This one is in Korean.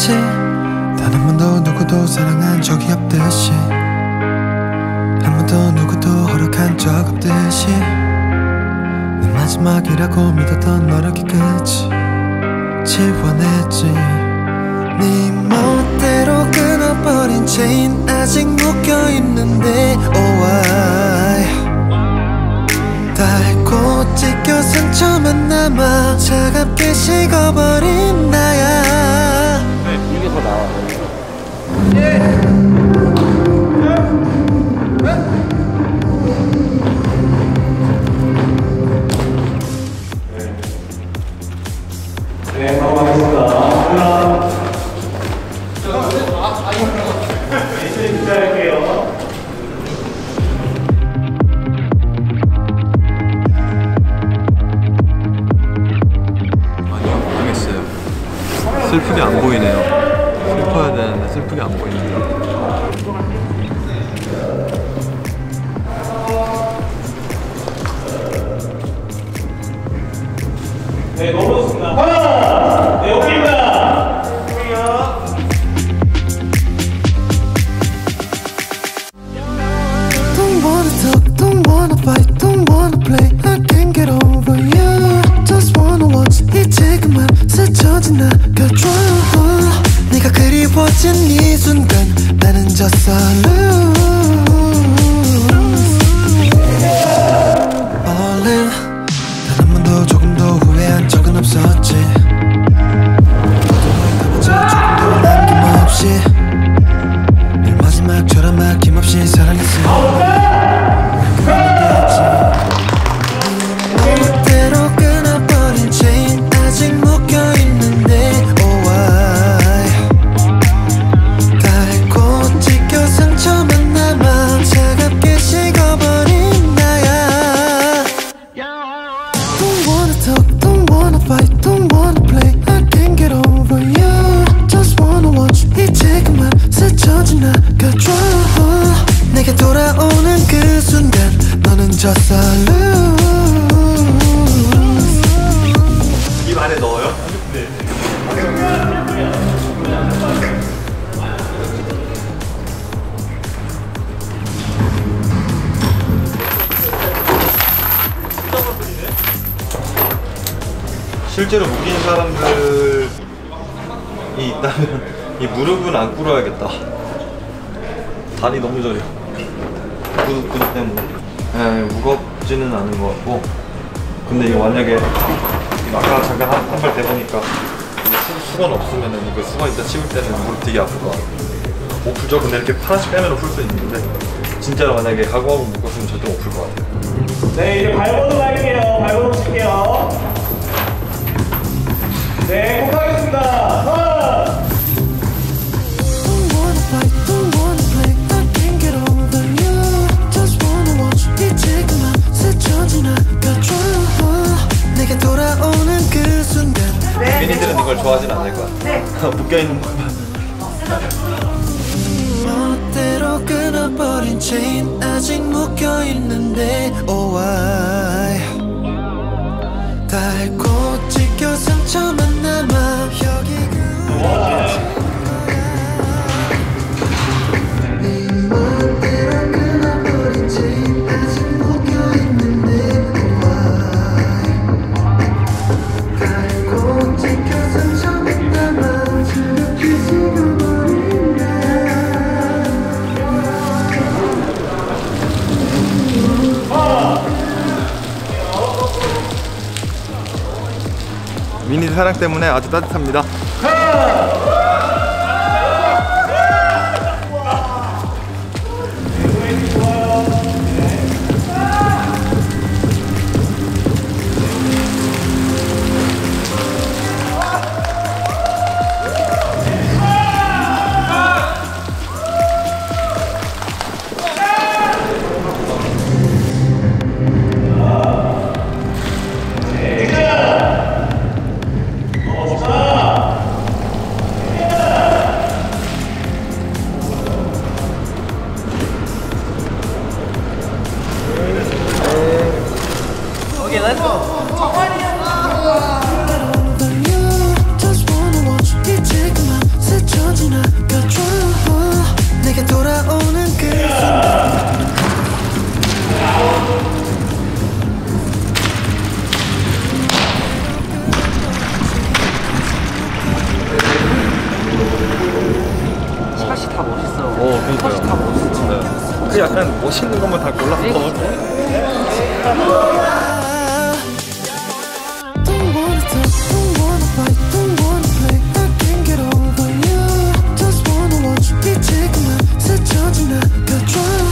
같이 단 한 번도 누구도 사랑한 적이 없듯이 한 번도 누구도 허락한 적 없듯이 내 마지막이라고 믿었던 너를 끝까지 지워냈지. 네 멋대로 끊어버린 체인 아직 묶여있는데 oh why 달고 찢겨 상처만 남아 차갑게 식어버린 나야. 슬프게 안 보이네요. 슬퍼야 되는데 슬프게 안 보이네요. 네, 너무 좋습니다. 하나! 네, 오케이입니다. 수고해요. Don't wanna talk, don't wanna fight, don't wanna play. I can't get over you. Just wanna watch 이 지금만 스쳐지 나가줘. 네가 그리워진 이 순간 나는 졌어 lose. All in. 단 한 번도 조금도 후회한 적은 없었지. 모두 다 조금도 남김없이 늘 마지막처럼 아낌없이 사랑했어. 내게 돌아오는 그 순간 너는 just a lose. 입 안에 넣어요? 네. 실제로 묶인 사람들이 있다면 이 무릎은 안 꿇어야겠다. 다리 너무 저려. 구두 때문에. 네, 무겁지는 않은 것 같고. 근데 이거 만약에 아까 잠깐 한발 대보니까 수건 없으면은 이거 수건 있다 치울 때는 무릎 되게 아플 것 같아. 못 풀죠? 근데 이렇게 하나씩 빼면 풀 수 있는데 진짜로 만약에 가구하고 묶었으면 절대 못 풀 것 같아요. 네, 이제 발버둥 갈게요. 발버둥 칠게요. 네, 꼭 하겠습니다. 팬이들은 이걸 좋아하진 않을 거야. 네. 묶여있는 것만. 멋대로 끊어버린 체인 아직 묶여있는데 oh why 달고 찢겨 상처만 남아 여기 그려진 거야. 네 멋대로 끊어버린 체인 아직 미니들 사랑 때문에 아주 따뜻합니다. 멋있는 것만 다 골라서. Try